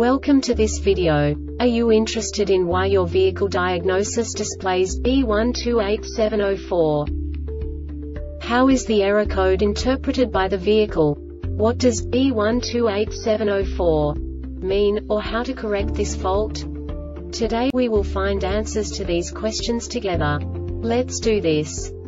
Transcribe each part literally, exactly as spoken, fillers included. Welcome to this video. Are you interested in why your vehicle diagnosis displays B one two eight seven zero four? How is the error code interpreted by the vehicle? What does B one two eight seven zero four mean, or how to correct this fault? Today we will find answers to these questions together. Let's do this.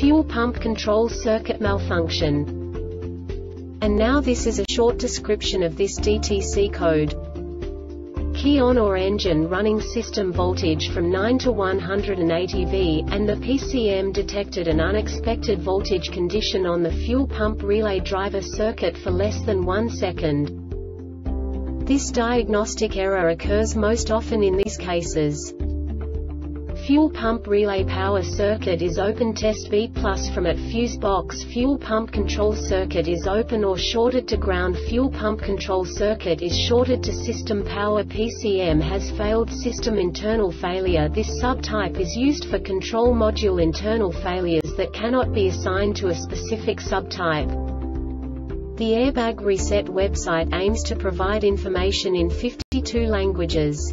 fuel pump control circuit malfunction. And now this is a short description of this D T C code. Key on or engine running system voltage from nine to one hundred eighty volts, and the P C M detected an unexpected voltage condition on the fuel pump relay driver circuit for less than one second. This diagnostic error occurs most often in these cases. Fuel pump relay power circuit is open, test B plus from at fuse box. Fuel pump control circuit is open or shorted to ground. Fuel pump control circuit is shorted to system power. P C M has failed. System internal failure. This subtype is used for control module internal failures that cannot be assigned to a specific subtype. The Airbag Reset website aims to provide information in fifty-two languages.